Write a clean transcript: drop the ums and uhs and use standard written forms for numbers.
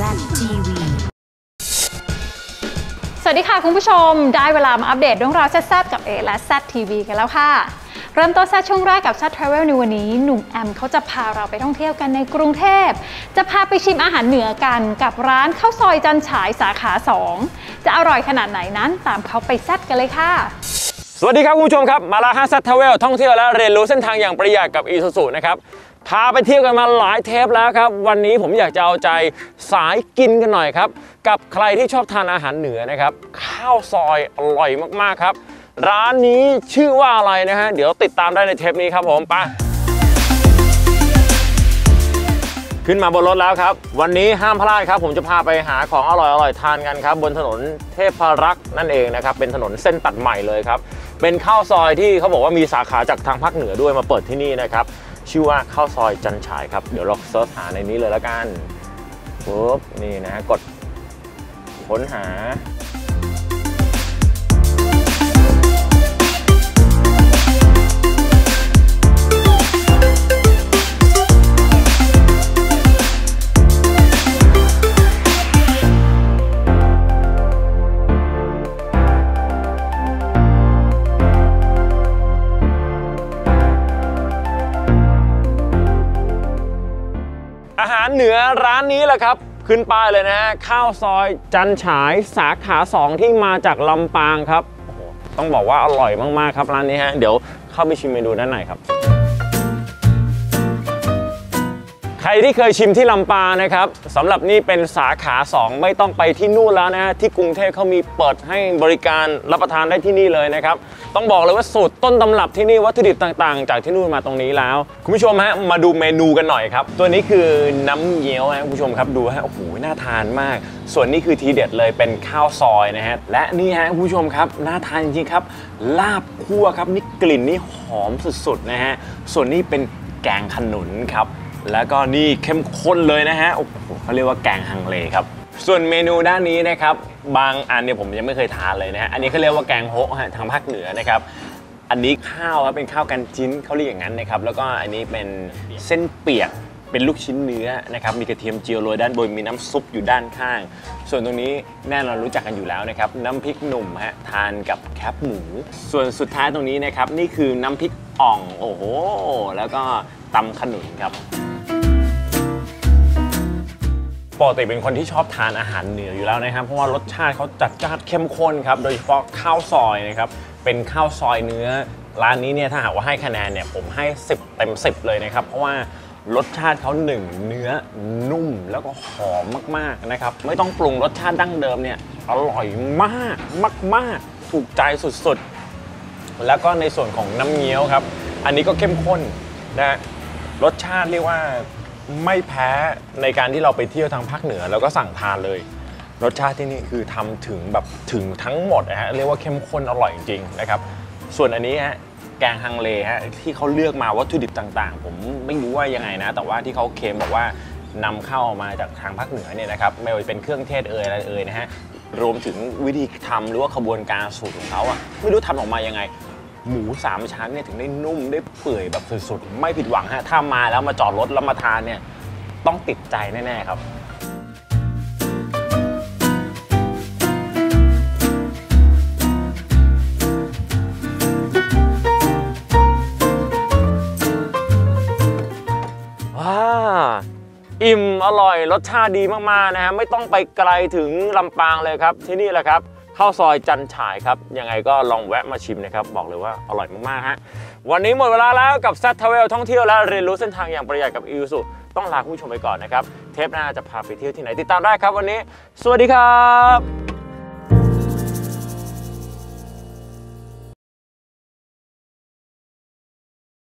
Z TV สวัสดีค่ะคุณผู้ชมได้เวลามาอัปเดตเรื่องราวแซ่บๆกับเอและ Z TV กันแล้วค่ะเริ่มต้นแซ่บช่วงแรกกับZ Travel ในวันนี้หนุ่มแอมเขาจะพาเราไปท่องเที่ยวกันในกรุงเทพจะพาไปชิมอาหารเหนือกันกับร้านข้าวซอยจันฉายสาขา2จะอร่อยขนาดไหนนั้นตามเขาไปแซ่บกันเลยค่ะสวัสดีครับคุณผู้ชมครับมาแล้วZ Travel ท่องเที่ยวและเรียนรู้เส้นทางอย่างประหยัดกับ ISUZU นะครับพาไปเที่ยวกันมาหลายเทปแล้วครับวันนี้ผมอยากจะเอาใจสายกินกันหน่อยครับกับใครที่ชอบทานอาหารเหนือนะครับข้าวซอยอร่อยมากๆครับร้านนี้ชื่อว่าอะไรนะฮะเดี๋ยวติดตามได้ในเทปนี้ครับผมไปขึ้นมาบนรถแล้วครับวันนี้ห้ามพลาดครับผมจะพาไปหาของอร่อยๆทานกันครับบนถนนเทพรักษ์นั่นเองนะครับเป็นถนนเส้นตัดใหม่เลยครับเป็นข้าวซอยที่เขาบอกว่ามีสาขาจากทางภาคเหนือด้วยมาเปิดที่นี่นะครับชื่อว่าข้าวซอยจันฉายครับเดี๋ยวเราเสิร์ชหาในนี้เลยแล้วกันปุ๊บนี่นะฮะกดค้นหาอาหารเหนือร้านนี้แหละครับขึ้นป้ายเลยนะข้าวซอยจันฉายสาขา2ที่มาจากลำปางครับโอ้โหต้องบอกว่าอร่อยมากๆครับร้านนี้ฮะเดี๋ยวเข้าไปชิมเมนูด้านในครับใครที่เคยชิมที่ลำปางนะครับสำหรับนี่เป็นสาขา2ไม่ต้องไปที่นู่นแล้วนะที่กรุงเทพเขามีเปิดให้บริการรับประทานได้ที่นี่เลยนะครับต้องบอกเลยว่าสูตรต้นตำรับที่นี่วัตถุดิบต่างๆจากที่นู่นมาตรงนี้แล้วคุณผู้ชมฮะมาดูเมนูกันหน่อยครับตัวนี้คือน้ำเงี้ยวนะคุณผู้ชมครับดูฮะโอ้โหน่าทานมากส่วนนี้คือทีเด็ดเลยเป็นข้าวซอยนะฮะและนี่ฮะคุณผู้ชมครับน่าทานจริงๆครับลาบคั่วครับนี่กลิ่นนี่หอมสุดๆนะฮะส่วนนี้เป็นแกงขนุนครับแล้วก็นี่เข้มข้นเลยนะฮะโอ้โหเขาเรียกว่าแกงฮังเลครับส่วนเมนูด้านนี้นะครับบางอันเนี่ยผมยังไม่เคยทานเลยนะฮะอันนี้เขาเรียกว่าแกงโฮะฮะทางภาคเหนือนะครับอันนี้ข้าวครับเป็นข้าวกันจิ้นเขาเรียกอย่างนั้นนะครับแล้วก็อันนี้เป็นเส้นเปียกเป็นลูกชิ้นเนื้อนะครับมีกระเทียมเจียวโรยด้านบนมีน้ำซุปอยู่ด้านข้างส่วนตรงนี้แน่นอนรู้จักกันอยู่แล้วนะครับน้ำพริกหนุ่มฮะทานกับแคบหมูส่วนสุดท้ายตรงนี้นะครับนี่คือน้ำพริกอ่องโอ้โหแล้วก็ตำขนุนครับปกติเป็นคนที่ชอบทานอาหารเหนืออยู่แล้วนะครับเพราะว่ารสชาติเขาจัดจ้านเข้มข้นครับโดยเฉพาะข้าวซอยนะครับเป็นข้าวซอยเนื้อร้านนี้เนี่ยถ้าหากว่าให้คะแนนเนี่ยผมให้10เต็ม10เลยนะครับเพราะว่ารสชาติเขา1เนื้อนุ่มแล้วก็หอมมากๆนะครับไม่ต้องปรุงรสชาติดั้งเดิมเนี่ยอร่อยมากๆถูกใจสุดๆแล้วก็ในส่วนของน้ำเงี้ยวครับอันนี้ก็เข้มข้นนะรสชาติเรียกว่าไม่แพ้ในการที่เราไปเที่ยวทางภาคเหนือแล้วก็สั่งทานเลยรสชาติที่นี่คือทำถึงแบบถึงทั้งหมดนะฮะเรียกว่าเข้มข้นอร่อยจริงๆนะครับส่วนอันนี้ฮะแกงฮังเลฮะที่เขาเลือกมาวัตถุดิบต่างๆผมไม่รู้ว่ายังไงนะแต่ว่าที่เขาเคลมบอกว่านำเข้ามาจากทางภาคเหนือเนี่ยนะครับไม่ว่าจะเป็นเครื่องเทศอะไรนะฮะรวมถึงวิธีทำหรือว่าขบวนการสูตรของเขาอะไม่รู้ทำออกมายังไงหมู3ชั้นเนี่ยถึงได้นุ่มได้เปื่อยแบบสุดๆไม่ผิดหวังฮะถ้ามาแล้วมาจอดรถแล้วมาทานเนี่ยต้องติดใจแน่ๆครับอิ่มอร่อยรสชาติดีมากๆนะฮะไม่ต้องไปไกลถึงลำปางเลยครับที่นี่แหละครับข้าวซอยจันฉายครับยังไงก็ลองแวะมาชิมนะครับบอกเลยว่าอร่อยมากๆฮะวันนี้หมดเวลาแล้วกับZ Travel ท่องเที่ยวและเรียนรู้เส้นทางอย่างประหยัดกับISUZUต้องลาคุณผู้ชมไปก่อนนะครับเทปหน้าจะพาไปเที่ยวที่ไหนติดตามได้ครับวันนี้สวัสดีครับ